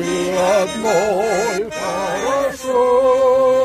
Fiat moi para sol.